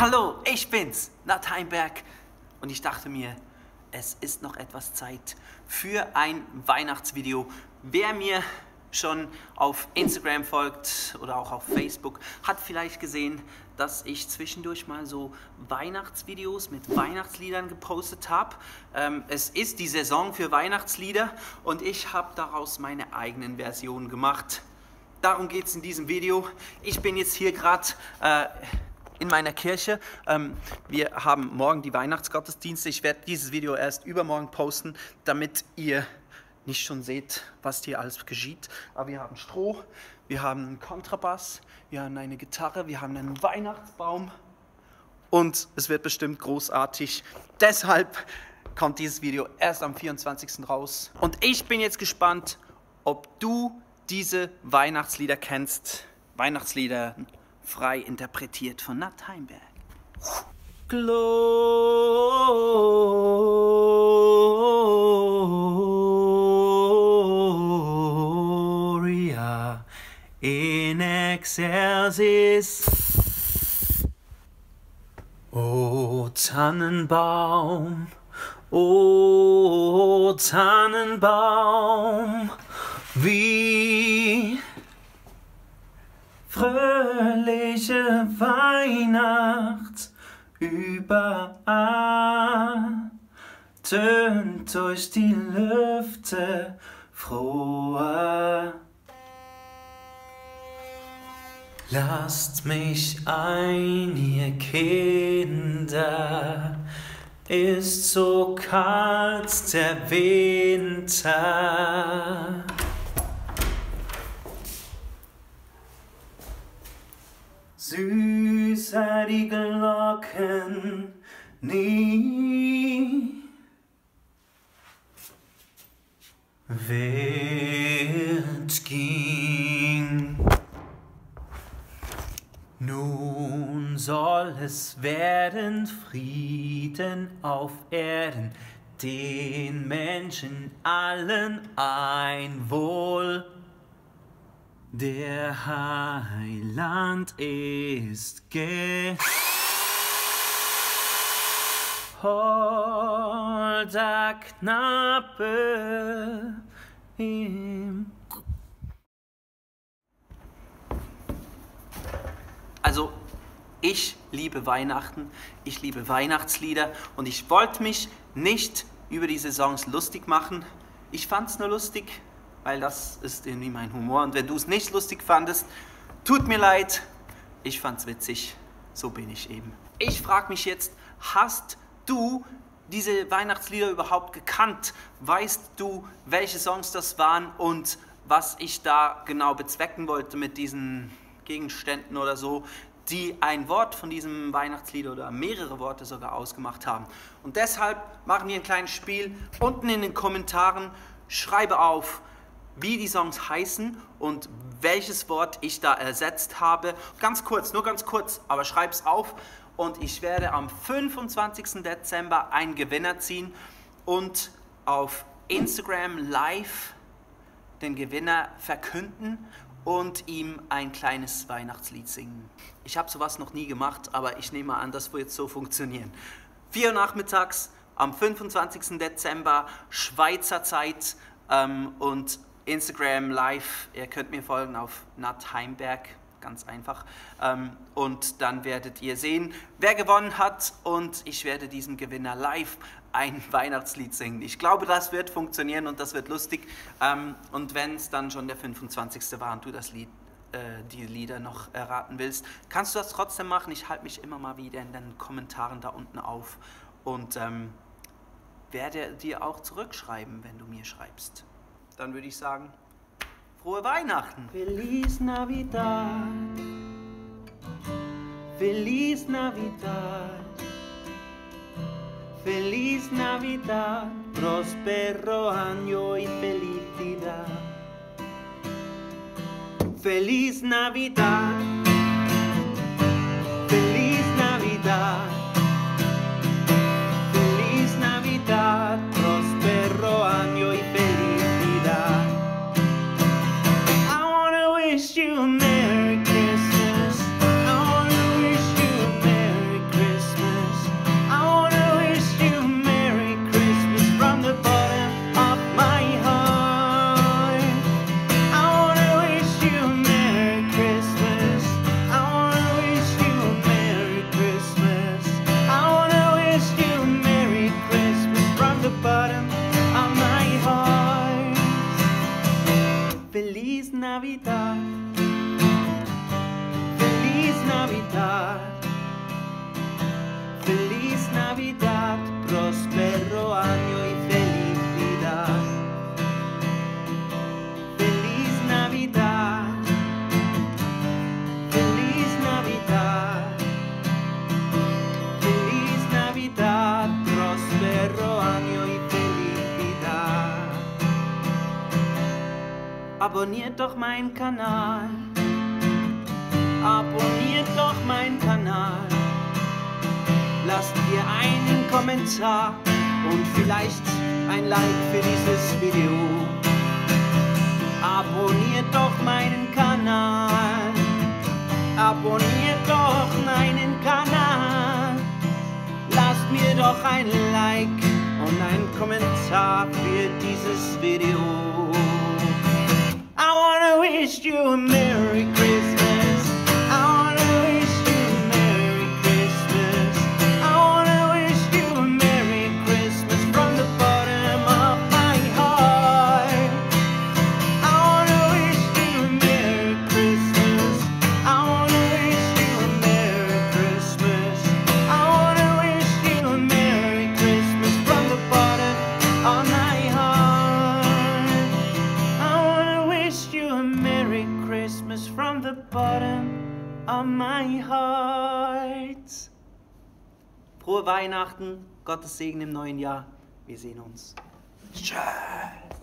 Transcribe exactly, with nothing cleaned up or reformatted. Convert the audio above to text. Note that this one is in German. Hallo, ich bin's, Nat Heimberg. Und ich dachte mir, es ist noch etwas Zeit für ein Weihnachtsvideo. Wer mir schon auf Instagram folgt oder auch auf Facebook, hat vielleicht gesehen, dass ich zwischendurch mal so Weihnachtsvideos mit Weihnachtsliedern gepostet habe. Ähm, es ist die Saison für Weihnachtslieder und ich habe daraus meine eigenen Versionen gemacht. Darum geht es in diesem Video. Ich bin jetzt hier gerade äh, in meiner Kirche. Ähm, wir haben morgen die Weihnachtsgottesdienste. Ich werde dieses Video erst übermorgen posten, damit ihr nicht schon seht, was hier alles geschieht. Aber wir haben Stroh, wir haben einen Kontrabass, wir haben eine Gitarre, wir haben einen Weihnachtsbaum und es wird bestimmt großartig. Deshalb kommt dieses Video erst am vierundzwanzigsten raus. Und ich bin jetzt gespannt, ob du diese Weihnachtslieder kennst. Weihnachtslieder frei interpretiert von Nat Heimberg. Gloria in excelsis. O Tannenbaum, o Tannenbaum, wie fröhliche Weihnacht überall tönt durch die Lüfte froher. Lasst mich ein, ihr Kinder, ist so kalt der Winter. Süßer die Glocken nie. Wild ging, nun soll es werden Frieden auf Erden, den Menschen allen ein Wohl. Der Heiland ist geholder Knabe ihm. Also, ich liebe Weihnachten, ich liebe Weihnachtslieder und ich wollte mich nicht über die Saisons lustig machen. Ich fand's nur lustig, weil das ist irgendwie mein Humor. Und wenn du es nicht lustig fandest, tut mir leid. Ich fand's witzig. So bin ich eben. Ich frage mich jetzt, hast du diese Weihnachtslieder überhaupt gekannt? Weißt du, welche Songs das waren und was ich da genau bezwecken wollte mit diesen Gegenständen oder so, die ein Wort von diesem Weihnachtslied oder mehrere Worte sogar ausgemacht haben? Und deshalb machen wir ein kleines Spiel. Unten in den Kommentaren schreibe auf, wie die Songs heißen und welches Wort ich da ersetzt habe. Ganz kurz, nur ganz kurz, aber schreib's auf. Und ich werde am fünfundzwanzigsten Dezember einen Gewinner ziehen und auf Instagram live den Gewinner verkünden und ihm ein kleines Weihnachtslied singen. Ich habe sowas noch nie gemacht, aber ich nehme an, das wird so funktionieren. vier Uhr nachmittags am fünfundzwanzigsten Dezember Schweizer Zeit ähm, und Instagram live, ihr könnt mir folgen auf Nat Heimberg, ganz einfach. Und dann werdet ihr sehen, wer gewonnen hat und ich werde diesem Gewinner live ein Weihnachtslied singen. Ich glaube, das wird funktionieren und das wird lustig. Und wenn es dann schon der fünfundzwanzigste war und du das Lied, äh, die Lieder noch erraten willst, kannst du das trotzdem machen. Ich halte mich immer mal wieder in den Kommentaren da unten auf und ähm, werde dir auch zurückschreiben, wenn du mir schreibst. Dann würde ich sagen, frohe Weihnachten! Feliz Navidad, Feliz Navidad, Feliz Navidad, prospero año y felicidad. Feliz Navidad, Feliz Navidad, Feliz Navidad, prospero año y felicidad. Merry Christmas, I wanna wish you a Merry Christmas. Feliz Navidad, próspero año y felicidad. Feliz Navidad, feliz Navidad, feliz Navidad, próspero año y felicidad. Abonniert doch meinen Kanal. Abonniert doch meinen Kanal. Lasst mir einen Kommentar und vielleicht ein Like für dieses Video. Abonniert doch meinen Kanal. Abonniert doch meinen Kanal. Lasst mir doch ein Like und ein Kommentar für dieses Video. I wanna wish you a Merry Christmas. From the bottom of my heart. Frohe Weihnachten, Gottes Segen im neuen Jahr. Wir sehen uns. Tschüss.